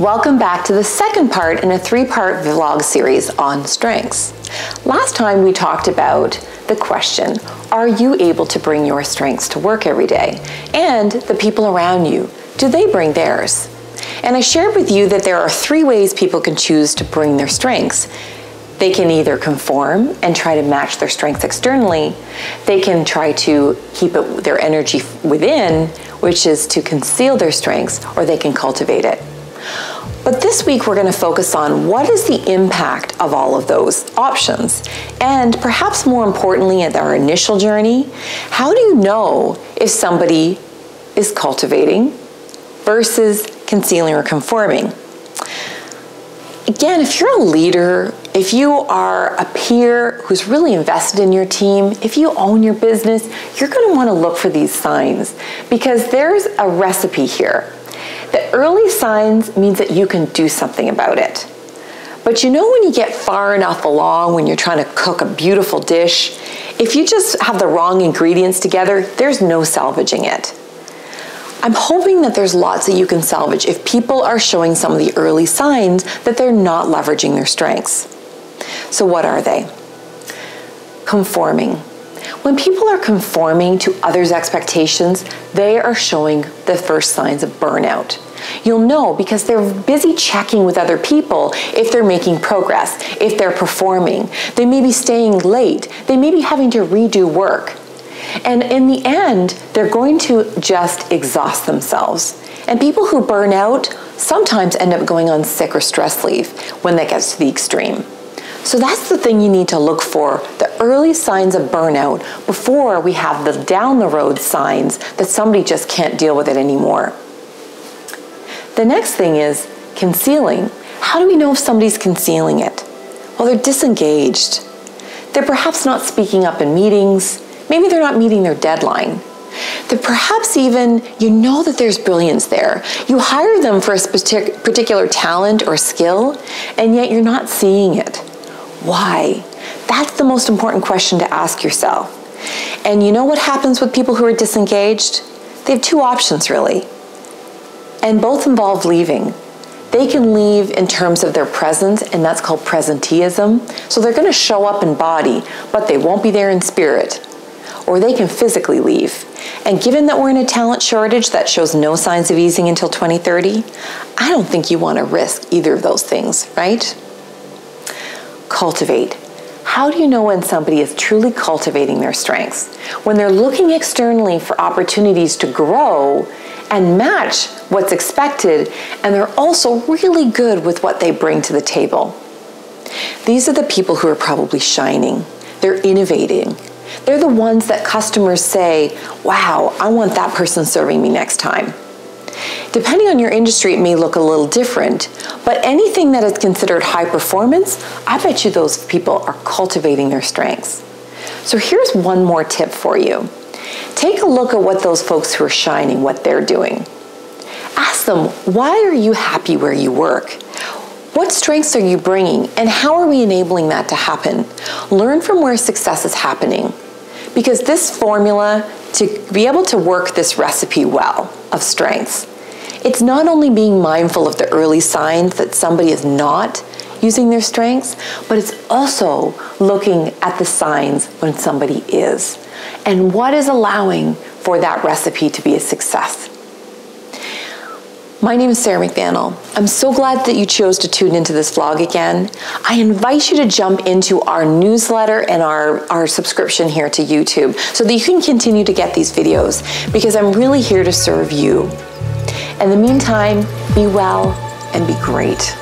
Welcome back to the second part in a three-part vlog series on strengths. Last time we talked about the question, are you able to bring your strengths to work every day? And the people around you, do they bring theirs? And I shared with you that there are three ways people can choose to bring their strengths. They can either conform and try to match their strengths externally. They can try to keep their energy within, which is to conceal their strengths, or they can cultivate it. But this week we're going to focus on what is the impact of all of those options, and perhaps more importantly at our initial journey, how do you know if somebody is cultivating versus concealing or conforming? Again, if you're a leader, if you are a peer who's really invested in your team, if you own your business, you're going to want to look for these signs because there's a recipe here. The early signs means that you can do something about it. But you know when you get far enough along, when you're trying to cook a beautiful dish, if you just have the wrong ingredients together, there's no salvaging it. I'm hoping that there's lots that you can salvage if people are showing some of the early signs that they're not leveraging their strengths. So what are they? Conforming. When people are conforming to others' expectations, they are showing the first signs of burnout. You'll know because they're busy checking with other people if they're making progress, if they're performing. They may be staying late. They may be having to redo work. And in the end, they're going to just exhaust themselves. And people who burn out sometimes end up going on sick or stress leave when that gets to the extreme. So that's the thing you need to look for, the early signs of burnout before we have the down the road signs that somebody just can't deal with it anymore. The next thing is concealing. How do we know if somebody's concealing it? Well, they're disengaged. They're perhaps not speaking up in meetings. Maybe they're not meeting their deadline. That perhaps even you know that there's brilliance there. You hire them for a particular talent or skill, and yet you're not seeing it. Why? That's the most important question to ask yourself. And you know what happens with people who are disengaged? They have two options really, and both involve leaving. They can leave in terms of their presence, and that's called presenteeism. So they're going to show up in body, but they won't be there in spirit. Or they can physically leave. And given that we're in a talent shortage that shows no signs of easing until 2030, I don't think you want to risk either of those things, right? Cultivate. How do you know when somebody is truly cultivating their strengths? When they're looking externally for opportunities to grow and match what's expected, and they're also really good with what they bring to the table. These are the people who are probably shining. They're innovating. They're the ones that customers say, wow, I want that person serving me next time. Depending on your industry, it may look a little different, but anything that is considered high performance, I bet you those people are cultivating their strengths. So here's one more tip for you. Take a look at what those folks who are shining, what they're doing. Ask them, why are you happy where you work? What strengths are you bringing, and how are we enabling that to happen? Learn from where success is happening, because this formula, to be able to work this recipe well of strengths, it's not only being mindful of the early signs that somebody is not using their strengths, but it's also looking at the signs when somebody is, and what is allowing for that recipe to be a success. My name is Sarah McVanel. I'm so glad that you chose to tune into this vlog again. I invite you to jump into our newsletter and our subscription here to YouTube so that you can continue to get these videos, because I'm really here to serve you. In the meantime, be well and be great.